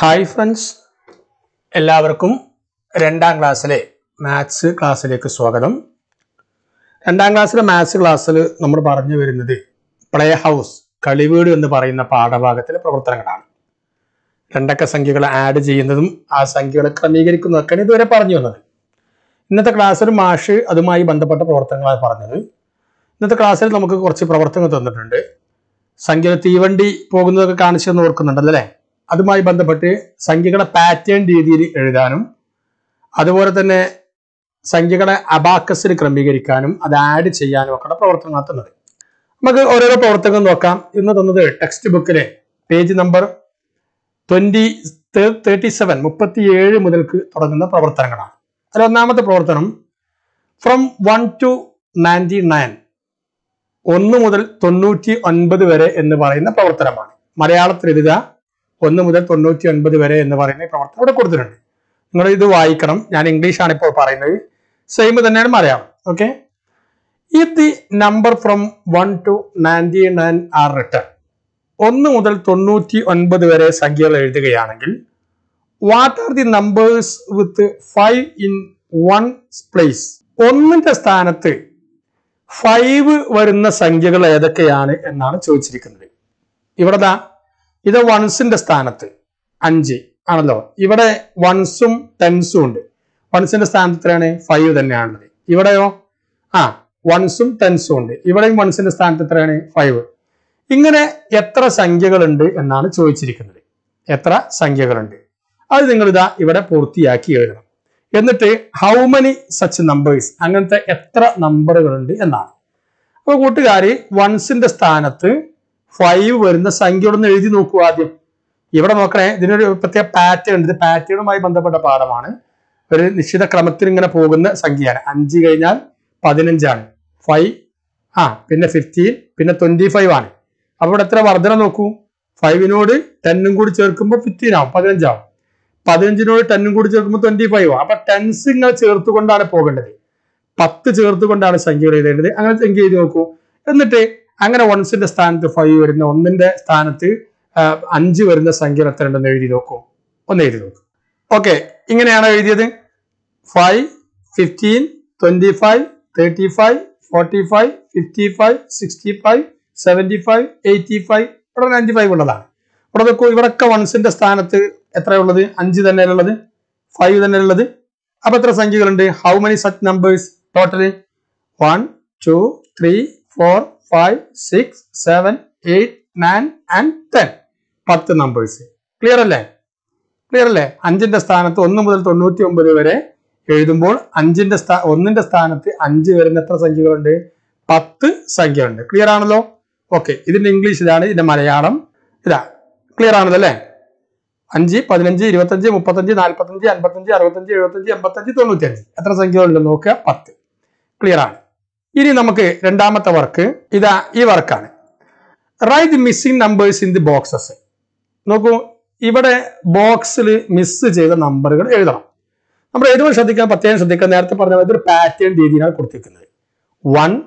Hi friends, എല്ലാവർക്കും രണ്ടാം ക്ലാസ്സിലെ മാത്സ് ക്ലാസ്സിലേക്ക് സ്വാഗതം. രണ്ടാം ക്ലാസ്സിലെ മാത്സ് ക്ലാസ്സിൽ നമ്മൾ പറഞ്ഞു വരുന്നത് പ്ലേ ഹൗസ് കളിവീട് എന്ന് പറയുന്ന പാഠഭാഗത്തിലെ പ്രവർത്തനങ്ങളാണ്. രണ്ടക്ക സംഖ്യകളെ ആഡ് ചെയ്യുന്നതും ആ സംഖ്യകളെ ക്രമീകരിക്കുന്നതൊക്കെയാണ് ഇതുവരെ പറഞ്ഞു വന്നത്. ഇന്നത്തെ ക്ലാസ്സിൽ മാഷ് അതുമായി ബന്ധപ്പെട്ട പ്രവർത്തനങ്ങളാണ് പറഞ്ഞത്. ഇന്നത്തെ ക്ലാസ്സിൽ നമുക്ക് കുറച്ച് പ്രവർത്തനങ്ങൾ തന്നിട്ടുണ്ട്. സംഖ്യ തീവണ്ടി പോകുന്നതൊക്കെ കാണിച്ചു തന്നു ഓർക്കുന്നുണ്ടല്ലോ അല്ലേ? അതുമായി ബന്ധപ്പെട്ട് സംഖ്യകളെ പാറ്റേൺ രീതിയിൽ എഴുതാനും അതുപോലെ തന്നെ സംഖ്യകളെ അബാക്കസിൽ ക്രമീകരിക്കാനും അത് ആഡ് ചെയ്യാനും ഒക്കെയുള്ള പ്രവർത്തനങ്ങൾ തന്നത്. നമുക്ക് ഓരോരോ പ്രവർത്തനങ്ങൾ നോക്കാം. ഇന്ന് തന്നത് ടെക്സ്റ്റ് ബുക്കിലെ പേജ് നമ്പർ 37 37 മുതൽക്ക് തുടങ്ങുന്ന പ്രവർത്തനങ്ങളാണ്. അതിൽ ഒന്നാമത്തെ പ്രവർത്തനം ഫ്രം 1 to 99 1 മുതൽ 99 വരെ എന്ന് പറയുന്ന പ്രവർത്തനമാണ്. മലയാളത്തിൽ എഴുതുക 1 മുതൽ 99 വരെ എന്ന് പറയുന്ന പ്രവർത്തനം ഇവിടെ കൊടുത്തിട്ടുണ്ട്. നിങ്ങൾ ഇത് വായിക്കണം. ഞാൻ ഇംഗ്ലീഷാണ് ഇപ്പോൾ പറയുന്നത്, സെയിം തന്നെയാണ് Malayalam. Okay, if the number from 1 to 99 are written 1 മുതൽ 99 വരെ സംഖ്യകൾ എഴുതുകയാണെങ്കിൽ what are the numbers with 5 in 1's place 1ന്റെ സ്ഥാനത്ത് 5 വരുന്ന സംഖ്യകൾ ഏതൊക്കെയാണ് എന്നാണ് ചോദിച്ചിരിക്കുന്നത്. ഇവിടെ ഇത് 1's സ്ഥാനത്ത് 5 ആണല്ലോ. ഇവിടെ 1's ഉം 10's ഉം ഉണ്ട്. 1's സ്ഥാനത്ത് എത്രയാണ്? 5 തന്നെയാണുള്ളത്. ഇവിടെയോ 1's ഉം 10's ഉം ഉണ്ട്. ഇവിടെയും 1's സ്ഥാനത്ത് എത്രയാണ്? 5. ഇങ്ങനെ എത്ര സംഖ്യകളുണ്ട് എന്നാണ് ചോദിച്ചിരിക്കുന്നത്. എത്ര സംഖ്യകളുണ്ട് അത് നിങ്ങൾ ഇതാ ഇവിടെ പൂർത്തിയാക്കി എഴുതണം. എന്നിട്ട് ഹൗ മെനി സച്ച് നമ്പേഴ്സ് അങ്ങനത്തെ എത്ര നമ്പറുകളുണ്ട് എന്നാണ്. അപ്പോൾ കൂട്ടുകാരി 1's സ്ഥാനത്ത് 5 വരുന്ന സംഖ്യകളൊന്ന് എഴുതി നോക്കുക ആദ്യം. ഇവിടെ നോക്കണേ, ഇതിനൊരു പ്രത്യേക പാറ്റേൺ ഉണ്ട്. ഇത് പാറ്റേണുമായി ബന്ധപ്പെട്ട പാഠമാണ്. ഒരു നിശ്ചിത ക്രമത്തിൽ ഇങ്ങനെ പോകുന്ന സംഖ്യയാണ്. 5 കഴിഞ്ഞാൽ 15 ആണ്. 5 പിന്നെ 15 പിന്നെ 25 ആണ്. അവിടെ എത്ര വർധന നോക്കൂ. 5നോട് 10ഉം കൂടി ചേർക്കുമ്പോൾ 15 ആവും, 15 ആവും. 15നോട് 10ഉം കൂടി ചേർക്കുമ്പോൾ 25 ആവും. അപ്പൊ 10s ഇങ്ങനെ ചേർത്തുകൊണ്ടാണ് പോകേണ്ടത്. 10 ചേർത്തുകൊണ്ടാണ് സംഖ്യകൾ എഴുതേണ്ടത്. അങ്ങനെ സംഖ്യ എഴുതി നോക്കൂ. എന്നിട്ട് അങ്ങനെ 1's സ്ഥാനത്ത് 5 വരുന്ന, 1ന്റെ സ്ഥാനത്ത് 5 വരുന്ന സംഖ്യകൾ എത്ര ഉണ്ടെന്ന് എഴുതി നോക്കൂ. ഒന്ന് എഴുതി നോക്കൂ. ഓക്കെ, ഇങ്ങനെയാണ് എഴുതിയത്. 5, 15, 25, 35, 45, 55, 65, 75, 85 ഇവിടെ 95 ഉള്ളതാണ്. ഇവിടെ നോക്കൂ, ഇവിടൊക്കെ 1's സ്ഥാനത്ത് എത്രയുള്ളത്? 5 തന്നെയുള്ളത്, 5 തന്നെയുള്ളത്. അപ്പൊ എത്ര സംഖ്യകളുണ്ട്? How many such numbers total 1, 2, 3, 4, 5, 6, 7, 8, 9 and 10 10 numbers. Clear അല്ലേ? 5ന്റെ സ്ഥാനത്ത് 1 മുതൽ 99 വരെ എഴുതുമ്പോൾ 1ന്റെ സ്ഥാനത്ത് 5 വരുന്ന എത്ര സംഖ്യകളുണ്ട്? 10 സംഖ്യകളുണ്ട്. ക്ലിയർ ആണല്ലോ? ഓക്കെ, ഇതിന്റെ ഇംഗ്ലീഷിലാണ്, ഇതിന്റെ മലയാളം ഇതാ. ക്ലിയർ ആണല്ലോ അല്ലേ? 5, 15, 25, 35, 45, 55, 65, 75, 85, 95 എത്ര സംഖ്യകളുണ്ട് നോക്കുക? 10. ക്ലിയർ ആണ്. ഇനി നമുക്ക് രണ്ടാമത്തെ വർക്ക് ഇതാ, ഈ വർക്കാണ്. Write the missing numbers in the boxes. നോക്കൂ, ഇവിടെ ബോക്സിൽ മിസ് ചെയ്ത നമ്പറുകൾ എഴുതണം. നമ്മൾ എഴുതുമ്പോൾ ശ്രദ്ധിക്കാൻ, പ്രത്യേകം ശ്രദ്ധിക്കാൻ. നേരത്തെ പറഞ്ഞ പോലെ ഇതൊരു പാറ്റേൺ രീതിയിലാണ് കൊടുത്തിരിക്കുന്നത്. 1,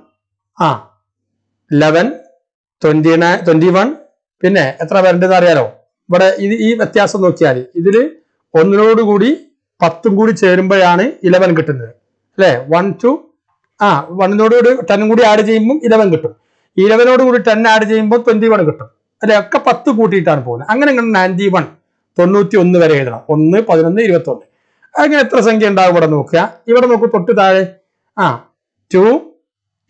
11, 21 പിന്നെ എത്ര വരേണ്ടത് അറിയാലോ. ഇവിടെ ഇത് ഈ വ്യത്യാസം നോക്കിയാൽ ഇതിൽ 1നോട് കൂടി 10ഉം കൂടി ചേരുമ്പോഴാണ് 11 കിട്ടുന്നത് അല്ലേ? 1 to 1നോട് കൂടി 10 കൂടി ആഡ് ചെയ്യുമ്പോൾ 11 കിട്ടും. 11നോട് കൂടി 10 ആഡ് ചെയ്യുമ്പോൾ 21 കിട്ടും അല്ലെ? ഒക്കെ 10 കൂട്ടിയിട്ടാണ് പോകുന്നത്. അങ്ങനെ ഇങ്ങനെ 91, 91 വരെ എഴുതണം. 1, 11, 21 അങ്ങനെ എത്ര സംഖ്യ ഉണ്ടാവും ഇവിടെ നോക്കുക. ഇവിടെ നോക്കൂ, തൊട്ട് താഴെ 2,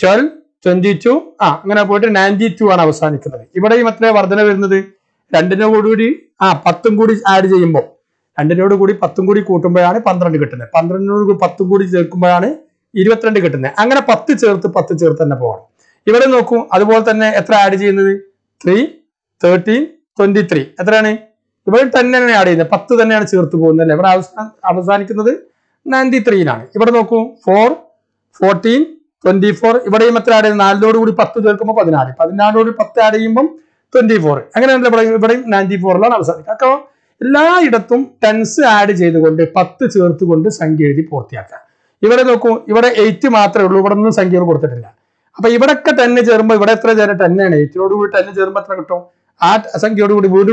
12, 22 അങ്ങനെ പോയിട്ട് 92 ആണ് അവസാനിക്കുന്നത്. ഇവിടെയും എത്രയാണ് വർധന വരുന്നത്? 2നോട് കൂടി 10ഉം കൂടി ആഡ് ചെയ്യുമ്പോൾ, 2നോട് കൂടി 10ഉം കൂടി കൂട്ടുമ്പോഴാണ് 12 കിട്ടുന്നത്. 12നോട് കൂടി 10ഉം കൂടി ചേർക്കുമ്പോഴാണ് 22 കിട്ടുന്നത്. അങ്ങനെ 10 ചേർത്ത് തന്നെ പോകണം. ഇവിടെ നോക്കൂ, അതുപോലെ തന്നെ എത്ര ആഡ് ചെയ്യുന്നത്? 3, 13, 23 എത്രയാണ്? ഇവിടെ തന്നെയാണ് ആഡ് ചെയ്യുന്നത്. 10 തന്നെയാണ് ചേർത്ത് പോകുന്നത് അല്ലേ? ഇവിടെ അവസാനിക്കുന്നത് 93-യിലാണ്. ഇവിടെ നോക്കൂ, 4, 14, 24 ഇവിടെയും എത്ര ആഡ് ചെയ്യുന്നത്? 4നോട് കൂടി 10 ചേർക്കുമ്പോൾ 16, 14നോട് 10 ആഡ് ചെയ്യുമ്പോൾ 24. അങ്ങനെയാണല്ലോ ഇവിടെ ഇവിടെയും 94-ലാണ് അവസാനിക്കുക. അപ്പോൾ എല്ലായിടത്തും 10s ആഡ് ചെയ്തുകൊണ്ട് 10 ചേർത്തുകൊണ്ട് സംഖ്യ എഴുതി പൂർത്തിയാക്കുക. ഇവിടെ നോക്കൂ, ഇവിടെ 8 മാത്രമേ ഉള്ളൂ. ഇവിടെ ഒന്നും സംഖ്യകൾ കൊടുത്തിട്ടില്ല. If you have a tennis, you can get a tennis. You can get a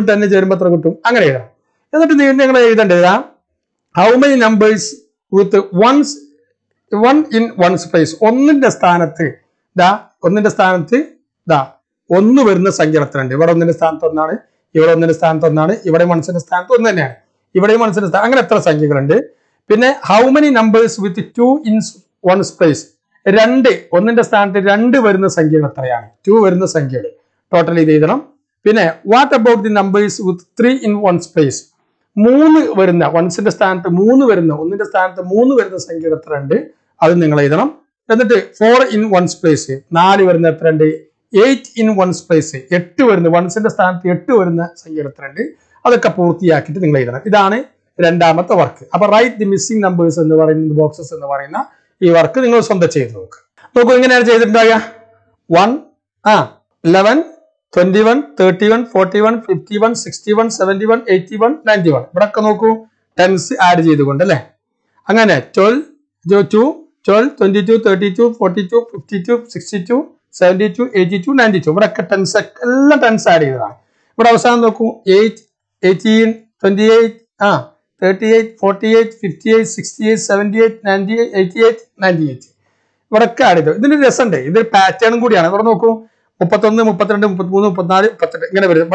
tennis. You can get how many numbers with one in one's place? Only the stanathe. Only the stanathe. Only the sangarathan. You are on the stand or none. You are on the stand or none. You are on the stand or none. You are on the stand. How many numbers with two in one's place? Rande, one understand the Rande were in the Sangira Tayani, two were in the Sangira. Totally the Idram. Pine, what about the numbers with three in one space? Moon were in the one understand the moon were in the one understand the moon were in the Sangira Trende, other than Idram. Then the day, four in one space, Nari were in the Trende, eight in one space, yet two were in the one understand, yet two were in the Sangira Trende, other Kapurtia kitting later. Idane, Rendamata work. Upper write the missing numbers and the varina boxes and the varina. You are killing us on the chain. Look, in energy, 1, 11, 21, 31, 41, 51, 61, 71, 81, 91. Brakanoku, 10 add the Gondale. Angana, 12, 22, 32, 42, 52, 62, 72, 82, 92. Bracket 10 added. But I was on the 8, 18, 28, 38, 48, 58, 68, 78, 98, 88, 98. What a card. Then it is Sunday. They pattern good. Yanako, Opaton, Opaton, Patunu, Patari, Patanari,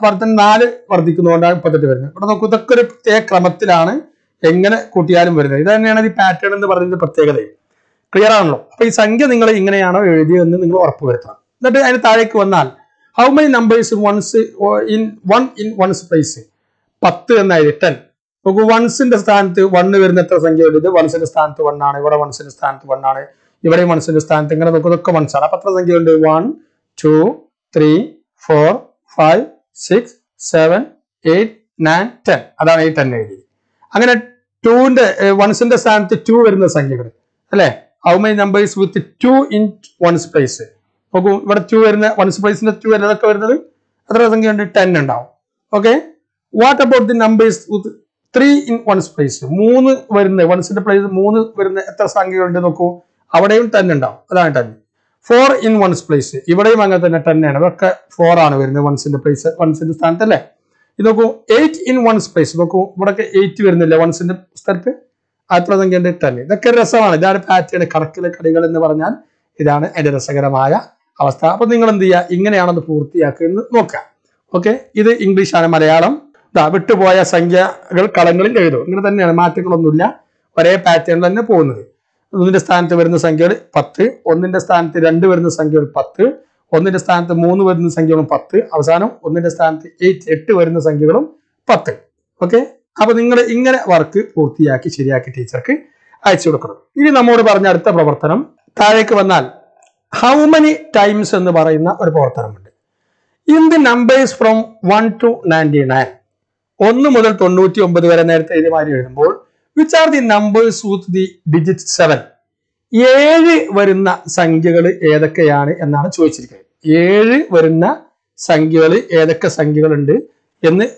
but then Nari, Particuna, Pataverne. But the correct take Kramatilane, Engana, Kutian Verde. Then another pattern in the Vardin Patagale. Clear on low. Pisanga, Ingana, that is an Tarik one. How many numbers in one space? 10. Once in the stand to one Vernatra Sangi, once in the stand to one nana, once in the stand to one nana, you very once in the stand, and another common Sarapatra 1, 2, 3, 4, 5, 6, 7, 8, 9, 10. Other 8 and 80. I'm going to two once in the stand to two in the Sangi. How many numbers with 2 in one space? What 2 in one space in the 2 another cover? Other than 10 and now. Okay, what about the numbers with 3 in one space? Moon were in the one set of place, moon were in the Sangi and Doko, our name 10 and down. 4 in one space, Ivadamanga than a 10 and 4 on where the one set of place, one set of Santale. Idoko 8 in one space, Doko, what 8 were in the 11 set of Sturpe, Atrazang and 10. The Kerasana, that pattern, a curricular Kadigal and the Varnan, Idana and the Sagaramaya, our staff of England, the Ingana, the Purtiakin, Moka. Okay, either English and Malayalam. The bit to boy a Sanga Kalangal, Nirmatic or a pattern than the pony. Only the stand were in the Sangar Patti, only the stand the under in the Sangar Patti, only the stand the moon were in the Sangarum Patti, Avasano, only the stand 8 were in the Sangarum Patti. Okay, up in the Inger work, Purtiaki, Shiriaki teacher. I should occur. Even the more Barnarta Provertanum, Tarek Vanal. How many times in the Barina or Portam? In the numbers from 1 to 99. Which are the numbers with the digit 7? 7 varunna sankhyalu edakkayanu ennaanu choichirikkunnu. 7 varunna sankhyalu edakka sankhyakalundu ennu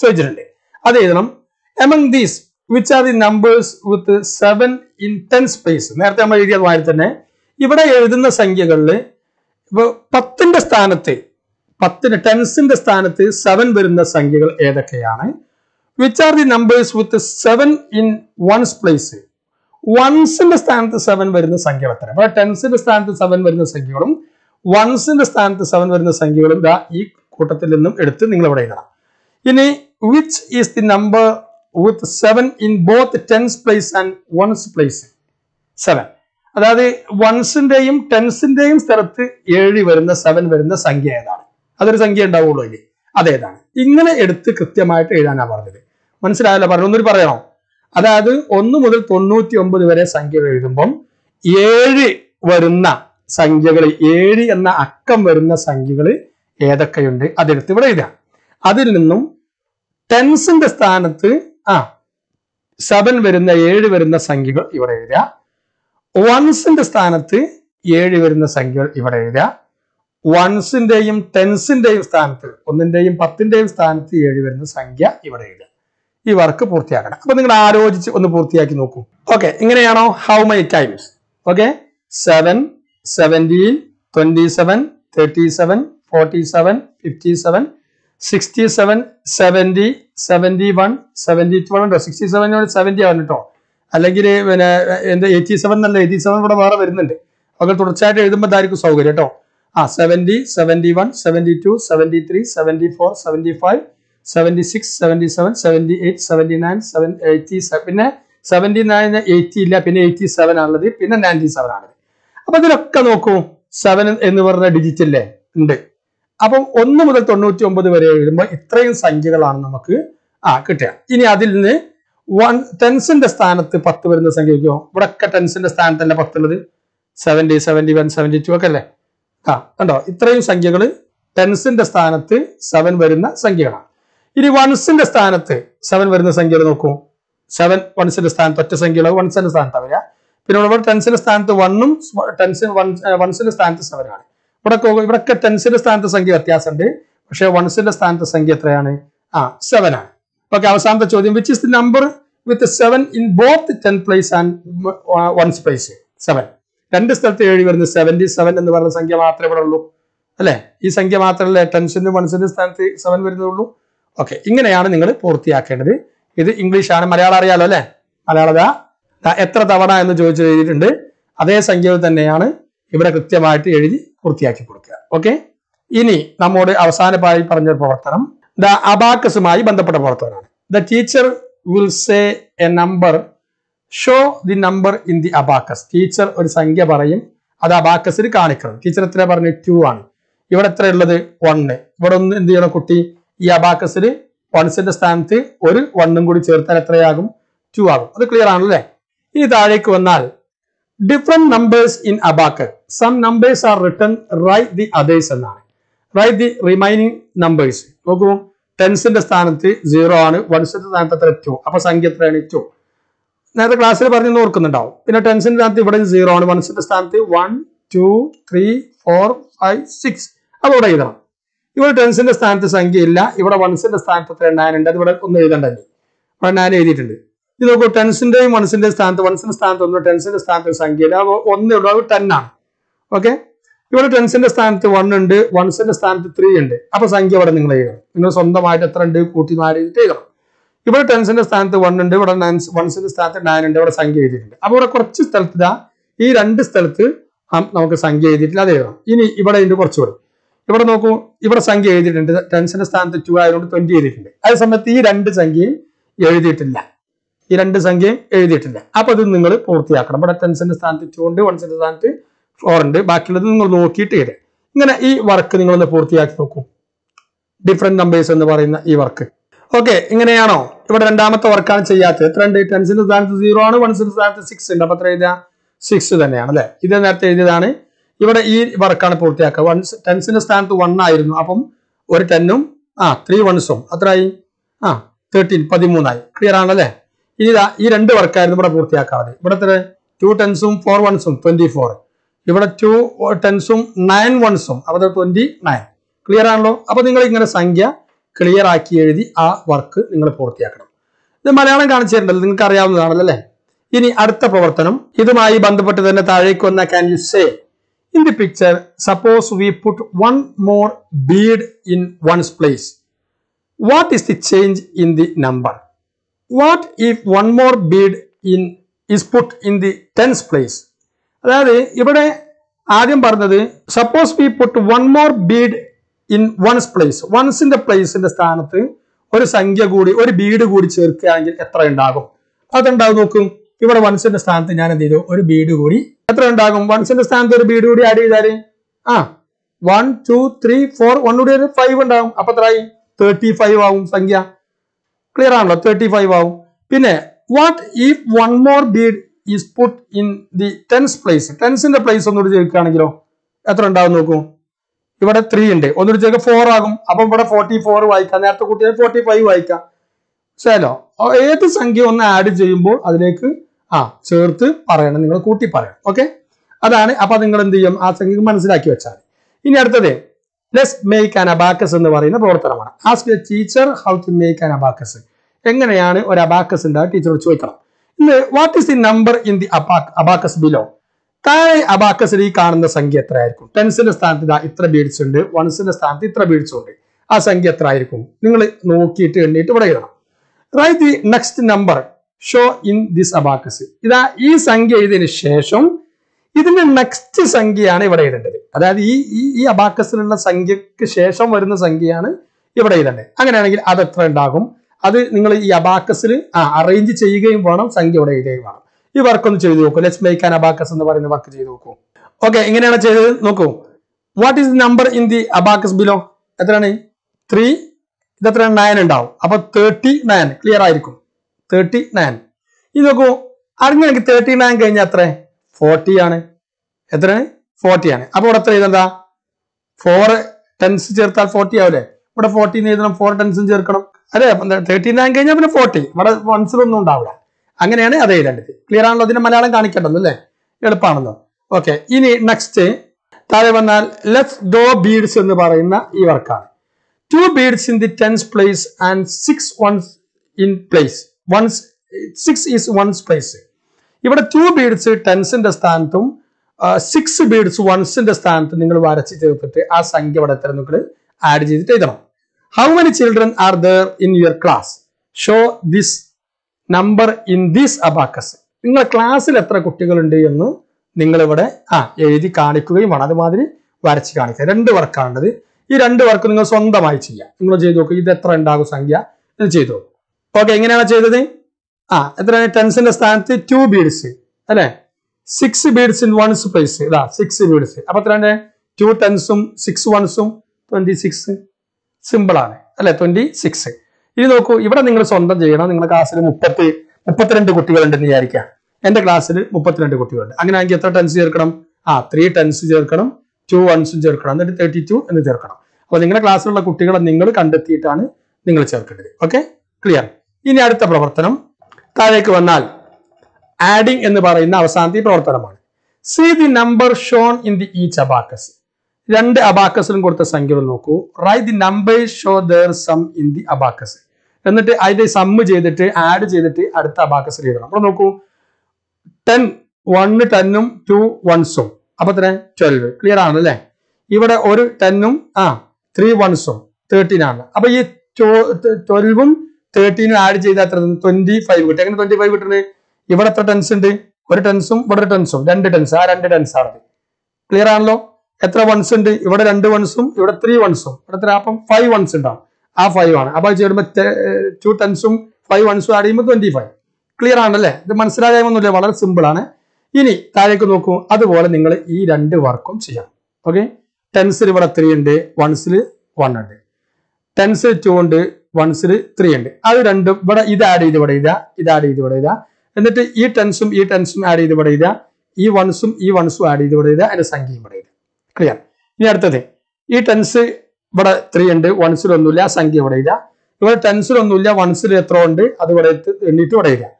choichirundu. Adu edhanam. Among these, which are the numbers with 7 in 10 space? Nerathe nammal ediyathu maari thanne ivide ezhudunna sankhyakalile 10 inde sthanathe 10 in the stand 7 were in the Sangigal Edakayane. Which are the numbers with 7 in one's place? Once in the stand 7 were in the Sangigal. But 10 in the stand 7 were in the Sangigalum. Once in the stand 7 were in the Sangigalum. Which is the number with 7 in both 10's place and 1's place? 7. That is, once in the 10's in the 7 were in the Sangigal. Other is Angi and Daudi. Adeda. Ingana edit Kuttiamite Edana Varde. Mansala Barundu Parano. Adadu, Onu Mother Tonu Tiombo the Vere Sangi Bom. Eri Verna Sangigali, Eri and the Akam Verna Sangigali, Eda Kayunde, Adetivareda. Adilinum, 10 in the Stanatri, 7 were in the Eri were in the Sangigal Ivareda. 1 in the Stanatri, Eri were in the Sangigal Ivareda. Once in the 10 in the stand, one in the 10 days stand, the area in the Sangia, you are either. You are Kapurtiaka. But then I wrote on the Purtiakinoku. Okay, how many times? Okay, 7, 17, 27, 37, 47, 57, 67, 70, 71, 72 and 67 and 70 and all. In the 87 and 87 would have been the chat with the Madariku Saugareto. 70, 71, 72, 73, 74, 75, 76, 77, 78, 79, 80, 79, 80, 87 and the pin and 97. About the Kanoko, 7 and over digital day. Upon one number of Tonutum, but the train Sangalan Namaku, in Adilne, 1 10 cent stand at the Patu in the Sangago, but a cut and send a stand and a Patulade, 70, 71, 72 a cale. And it train Sangagal, 10 cent stand at the 7 Verena Sangara. It 1 cent stand at the 7 Verena Sangaroko, 7 1 cent stand at the Sangula, 1 cent stand Tavia. Pinover 10 cent stand to 1 cent stand to 7. But a 10 cent stand to Sangatia Sunday, share 1 cent stand to Sangatriani. 7. Okay, I was on the chosen, which is the number with the 7 in both the 10 place and 1 space. 7. 10 is the theory where the 77 and the Vara Sangamatra look. Is Sangamatra 10 cent 1 cent stand 7 very low? Okay, Ingana Ningle, Portia Kennedy, either English and Maria Alada. The Etra Davana and the George reading day, Ade Sango than Neana, Ibrahimati Edi, Kurtiaki Purka. Okay? Ini, Namode, our Sana by Paranja Portaram, the Abakasumai Bandapataportaran. The teacher will say a number, show the number in the abacus. Teacher or Sanga Barayim, Ada Abacus Ricanical, teacher Trebarni 2 1. You are a thread 1 day. But on the Yakuti, Yabacasri, 1 cent stante, or 1 number Treagum, 2 hours. The clear on different numbers in abacus. Some numbers are written, write the others. Write the remaining numbers. 10 cent stand 0 1 cent stand 2. Upper Sangat 2. Now the class in a 10 cent stand 0 1 cent stand 1, 2, 3, 4, 5, 6. About either. You were 10 cent stand to Sangilla, you were 1 cent stand to 9 and that would have only. You go 10 cent day, 1 cent stand, 1 cent stand on the 10 cent stand of Sangeda, only 10 now. Okay? You want a 10 cent stand to 1 day, 1 cent stand to 3 day. Upper Sangeva and later. You know, some of the might at 3 day, Putin might take. You want a 10 cent stand to 1 day, 1 cent stand to 9 day, or Sangay. About a corpus telta, here and this telta, now Sangay did later. In Ibada into virtual. You want to go, you were Sangay did in the 10 cent stand to 2 hours 28. As a method and Sangay, you did it. Here and the Sangay, edited. Upper the Ningle, Portiacra, but 10 cent stand 2 day, 1 cent stand 4 day, Bakilan low kit. Then E working on the Portiaco. Different numbers on the war in E work. Okay, Ingeniano, you were Randamato or Kanchayat, 3 day, 10 cent stand 0 1 cent stand 6 cent, upper trade 6 to the Nana. Either that Tedani, you were E workana Portiaca, 10 cent stand to 1 9 upum, or 10 num, 3 1 sum, a try 13 padimunai, clear another. This is the work. But 2 10 sum, 4 1 sum, 24. You got 2 10 sum, 9 1 sum, about 29. Clear and low. About Sangya, clear Aki, a work in the Portiacra. The Malayan Ganchel in Karyam. Ini Artha Provertanum, Idumai Bandapatana, can you say? In the picture, suppose we put one more bead in one's place. What is the change in the number? What if one more bead in is put in the 10th place? Suppose we put one more bead in one's place. Once in the place in the stand of thing, or a Sangya Gudi, or a bead Gudi Chirkangi, Etra and Dago. Athandagokum, you were 1 cent to stand in Anadido, or a bead Gudi. Etra and Dagum, 1 cent to stand there, bead Gudi, Adi Dari. 1, 2, 3, 4, 1 2 5 and down, Apatrai, 35 Sangya. Clear on 35 out. Pinna, what if one more bead is put in the 10th place? 10 in the place of Nurjil Kanagiro. Athranda Nogo. You got a 3 day. Onurjaka 4 agum, above 44 Waika, and after 45 Waika. Salo. Or 8 Sangiona added Jimbo, Adeku, Churtu, Paran and Kuti Paran. Okay? Adani, Apatangan the Yam, Asangiman Sirakucha. In other day. Let's make an abacus in the Varina Portamana. Ask your teacher how to make an abacus. Enganayane or abacus in that teacher. What is the number in the abacus below? താഴെ അബാക്കസിൽ ഈ കാണുന്ന സംഖ്യ എത്രയായിരിക്കും? ടെൻസിന്റെ സ്ഥാനത്ത് ഇതാ ഇത്ര beads ഉണ്ട്, വൺസിന്റെ സ്ഥാനത്ത് ഇത്ര ബീഡ്സ് ഉണ്ട്. ആ സംഖ്യ എത്രയായിരിക്കും നിങ്ങൾ നോക്കിയിട്ട് എണ്ണിയിട്ട് ഇവിടെ എഴുതണം. Write the next number show in this abacus. ഇതാ ഈ സംഖ്യ എഴുതിയതിനു ശേഷം ഇതിന്റെ നെക്സ്റ്റ് സംഖ്യയാണ് ഇവിടെ എഴുതേണ്ടത്. അതായത് ഈ അബാക്കസിലുള്ള സംഖ്യക്ക് ശേഷം വരുന്ന സംഖ്യയാണ് ഇവിടെ എഴുതേണ്ടത്. അങ്ങനെയാണെങ്കിൽ അത് എത്ര ഉണ്ടാകും? അത് നിങ്ങൾ ഈ അബാക്കസിൽ അറേഞ്ച് ചെയ്യുകയും വേണം, സംഖ്യ ഇവിടെ എഴുതുകയും വേണം. ഈ വർക്ക് ഒന്ന് ചെയ്തു നോക്കൂ. ലെറ്റ്സ് മേക്ക് ആൻ അബാക്കസ് എന്ന് പറയുന്ന വർക്ക് ചെയ്തു നോക്കൂ. ഓക്കെ, എങ്ങനെയാണ് ചെയ്തത് നോക്കൂ. What is number in the abacus below? എത്രയാണ്? 3. ഇതെത്ര? 9 ഉണ്ടാവും. അപ്പൊ 39 ക്ലിയർ ആയിരിക്കും. 39 ഇത് നോക്കൂ. അറിഞ്ഞെനിക്ക് 39 കഴിഞ്ഞാൽ എത്ര? 40 ആണ്. എത്രയാണ്? 40 ആണ്. അപ്പൊ ഇവിടെ എത്ര എഴുതണ്ട? 4 ടെൻസ് ചേർത്താൽ 40 ആവൂലേ? ഇവിടെ 40 എഴുതണം, 4 ടെൻസും ചേർക്കണം. അതെ, 39 കഴിഞ്ഞാൽ പിന്നെ 40. ഇവിടെ വൺസിലൊന്നും ഉണ്ടാവില്ല. അങ്ങനെയാണ് അത് എഴുതേണ്ടത്. ക്ലിയർ ആണല്ലോ? അതിന് മലയാളം കാണിക്കേണ്ടല്ലോ അല്ലേ? എളുപ്പമാണല്ലോ. ഓക്കെ, ഇനി നെക്സ്റ്റ് താഴെ വന്നാൽ ലെറ്റ്സ് ഡോ ബീഡ്സ് എന്ന് പറയുന്ന ഈ വർക്കാണ്. 2 beads in the tens place and 6 ones in place. 6 is ones place. ഇവിടെ 2 beads ടെൻസിന്റെ സ്ഥാനത്തും 6 beads വൺസിന്റെ സ്ഥാനത്തും നിങ്ങൾ വരച്ച് ചേർത്തിട്ട് ആ സംഖ്യ ഇവിടെ എത്ര നിങ്ങൾ ആഡ് ചെയ്തിട്ട് എഴുതണം. How many children are there in your class? Show this number in this abacus. നിങ്ങളുടെ ക്ലാസ്സിൽ എത്ര കുട്ടികളുണ്ട് എന്ന് നിങ്ങളിവിടെ എഴുതി കാണിക്കുകയും വേണം. അതുമാതിരി വരച്ച് കാണിക്കുക. 2 വർക്കാണത്. ഈ 2 വർക്ക് നിങ്ങൾ സ്വന്തമായി ചെയ്യാം. നിങ്ങൾ ചെയ്തു നോക്കുക. ഇത് എത്ര ഉണ്ടാകും സംഖ്യ എന്ന് ചെയ്തു നോക്കും. ഓക്കെ, എങ്ങനെയാണ് ചെയ്തത്? എത്രയാണ്? ടെൻസിന്റെ സ്ഥാനത്ത് 2 ബീഡ്സ് അല്ലെ? 6 ബീഡ്സ് ഇൻ വൺസ് പ്ലേസ്. ഇതാ 6 ബീഡ്സ്. അപ്പൊ എത്രയാണ്? 2 ടെൻസും 6 വൺസും 26. സിമ്പിൾ ആണ് അല്ലെ? 26. ഇത് നോക്കൂ. ഇവിടെ നിങ്ങൾ സ്വന്തം ചെയ്യണം. നിങ്ങളുടെ ക്ലാസ്സിൽ 32 കുട്ടികളുണ്ടെന്ന് വിചാരിക്കാം. എന്റെ ക്ലാസ്സിൽ 32 കുട്ടികളുണ്ട്. അങ്ങനെയാണെങ്കിൽ എത്ര ടെൻസ് ചേർക്കണം? 3 ടെൻസ് ചേർക്കണം, 2 വൺസും ചേർക്കണം, എന്നിട്ട് 32 എന്ന് ചേർക്കണം. അപ്പൊ നിങ്ങളുടെ ക്ലാസ്സിലുള്ള കുട്ടികളെ നിങ്ങൾ കണ്ടെത്തിയിട്ടാണ് നിങ്ങൾ ചേർക്കേണ്ടത്. Okay, clear. ഇനി അടുത്ത പ്രവർത്തനം താഴേക്ക് വന്നാൽ ആഡിംഗ് എന്ന് പറയുന്ന അവസാനത്തെ പ്രവർത്തനമാണ്. See the number shown in the each abacus. 2 അബാക്കസിലും കൊടുത്ത സംഖ്യകൾ നോക്കൂ. Write the number show their sum in the abacus. എന്നിട്ട് അതിന്റെ സമ്മ് ചെയ്തിട്ട് ആഡ് ചെയ്തിട്ട് അടുത്ത അബാക്കസിൽ എഴുതണം. അപ്പൊ നോക്കൂ, 10 1 10ഉം 2 1ഉം. അപ്പൊ തന്നെ 12. ക്ലിയർ ആണ് അല്ലെ? ഇവിടെ 1 10ഉം 3 1ഉം 13 ആണ്. അപ്പൊ ഈ 12ഉം 13 ആഡ് ചെയ്താൽ എത്ര? 25 കിട്ടും. എങ്ങനെ 25 കിട്ടുന്നത്? ഇവിടെ എത്ര ടെൻസ് ഉണ്ട്? 1 ടെൻസും ഇവിടെ 1 ടെൻസും. 2 ടെൻസ്. ആ 2 ടെൻസ് ആണത്. ക്ലിയർ ആണല്ലോ? എത്ര വൺസ് ഉണ്ട്? ഇവിടെ 2 വൺസും ഇവിടെ 3 വൺസും. ഇവിടെ എത്ര? അപ്പം 5 വൺസ് ഉണ്ടാവും. ആ 5 ആണ്. അപ്പൊ ചേരുമ്പോ 2 ടെൻസും 5 വൺസും ആഡ് ചെയ്യുമ്പോൾ 25. ക്ലിയർ ആണല്ലേ? ഇത് മനസ്സിലാകാമൊന്നുമില്ല. വളരെ സിമ്പിൾ ആണ്. ഇനി താഴേക്ക് നോക്കൂ. അതുപോലെ നിങ്ങൾ ഈ 2 വർക്കും ചെയ്യണം. ഓക്കെ, ടെൻസിൽ ഇവിടെ 3 ഉണ്ട്, വൺസിൽ 1 ഉണ്ട്. ടെൻസിൽ 2 ഉണ്ട്, വൺസിൽ 3 ഉണ്ട്. അത് 2 ഇവിടെ ഇത് ആഡ് ചെയ്ത് ഇവിടെ ഇതാ, ഇത് ആഡ് ചെയ്ത് ഇവിടെ ഇതാ. എന്നിട്ട് ഈ ടെൻസും ആഡ് ചെയ്ത് ഇവിടെ ഇതാ. ഈ വൺസും ആഡ് ചെയ്ത് ഇവിടെ ഇതാ. അതിന്റെ സംഖ്യയും ഇവിടെ ഇതാ. ക്ലിയർ. ഇനി അടുത്തത്, ഈ ടെൻസ് ഇവിടെ 3 ഉണ്ട്, വൺസിൽ ഒന്നുമില്ല, സംഖ്യ ഇവിടെ ഇതാ. ഇവിടെ ടെൻസിൽ ഒന്നുമില്ല, വൺസിൽ എത്ര ഉണ്ട് അത് ഇവിടെ എണ്ണിട്ട് ഇവിടെ ഇതാ.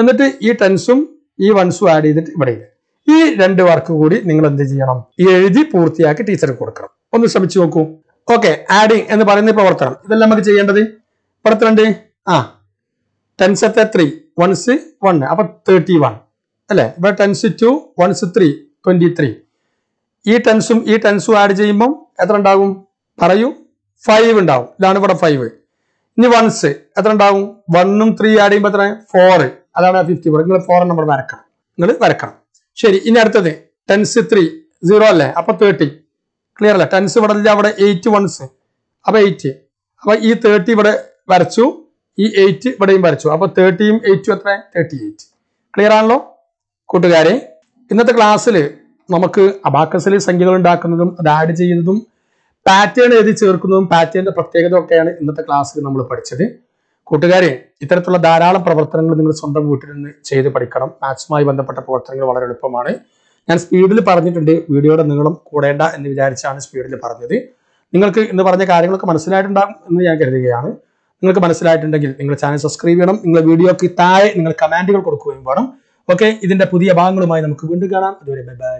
എന്നിട്ട് ഈ ടെൻസും ഈ വൺസും ആഡ് ചെയ്തിട്ട് ഇവിടെ ഇതാ. ഈ 2 വർക്ക് കൂടി നിങ്ങൾ എന്ത് ചെയ്യണം? എഴുതി പൂർത്തിയാക്കി ടീച്ചർക്ക് കൊടുക്കണം. ഒന്ന് ശ്രമിച്ചു നോക്കൂ. ഓക്കെ, ആഡിങ് എന്ന് പറയുന്ന പ്രവർത്തനം ഇതെല്ലാം നമുക്ക് ചെയ്യേണ്ടത്. പ്രവർത്തനം ടെൻസത്തെ 3 വൺസ് 1 അപ്പൊ 31 അല്ലെ? ഇവിടെ ടെൻസ് 2 വൺസ് 3 23. ഈ ടെൻസും ഈ ടെൻസും ആഡ് ചെയ്യുമ്പോൾ എത്ര ഉണ്ടാകും പറയൂ? 5 ഉണ്ടാവും. ഇതാണ് ഇവിടെ 5. ഇനി വൺസ് എത്ര ഉണ്ടാവും? 1 ഉം 3 ആഡ് ചെയ്യുമ്പോൾ എത്ര? 4. അതാണ് 54. നിങ്ങൾ 4 നമ്പർ വരക്കണം. ശരി. ഇനി അടുത്തത് ടെൻസ് 3 0 അല്ലേ? അപ്പൊ 30. ക്ലിയർ അല്ലേ? ടെൻസ് ഇവിടെ ഇല്ല, അവിടെ 8 വൺസ് അപ്പൊ 8. അപ്പൊ ഈ 30 ഇവിടെ വരച്ചു, ഈ 8 ഇവിടെയും വരച്ചു. അപ്പൊ 30 ഉം 8 എത്ര? 38. ക്ലിയർ ആണല്ലോ? കൂട്ടുകാരെ, ഇന്നത്തെ ക്ലാസ്സിൽ നമുക്ക് അബാക്കസിലെ സംഖ്യകൾ ഉണ്ടാക്കുന്നതും അത് ആഡ് ചെയ്യുന്നതും പാറ്റേൺ എഴുതി ചേർക്കുന്നതും പാറ്റേണിന്റെ പ്രത്യേകത ഒക്കെയാണ് ഇന്നത്തെ ക്ലാസ്സിൽ നമ്മൾ പഠിച്ചത്. കൂട്ടുകാരെ, ഇത്തരത്തിലുള്ള ധാരാളം പ്രവർത്തനങ്ങൾ നിങ്ങൾ സ്വന്തം വീട്ടിൽ നിന്ന് ചെയ്ത് പഠിക്കണം. മാത്സുമായി ബന്ധപ്പെട്ട പ്രവർത്തനങ്ങൾ വളരെ എളുപ്പമാണ്. ഞാൻ സ്പീഡിൽ പറഞ്ഞിട്ടുണ്ട്. വീഡിയോയുടെ നീളം കൂടേണ്ട എന്ന് വിചാരിച്ചാണ് സ്പീഡിൽ പറഞ്ഞത്. നിങ്ങൾക്ക് ഇന്ന് പറഞ്ഞ കാര്യങ്ങളൊക്കെ മനസ്സിലായിട്ടുണ്ടാകും എന്ന് ഞാൻ കരുതുകയാണ്. നിങ്ങൾക്ക് മനസ്സിലായിട്ടുണ്ടെങ്കിൽ നിങ്ങൾ ചാനൽ സബ്സ്ക്രൈബ് ചെയ്യണം. നിങ്ങൾ വീഡിയോക്ക് താഴെ നിങ്ങൾ കമന്റുകൾ കൊടുക്കുകയും വേണം. ഓക്കെ, ഇതിന്റെ പുതിയ ഭാഗങ്ങളുമായി നമുക്ക് വീണ്ടും കാണാം. അതുവരെ ബൈ ബൈ.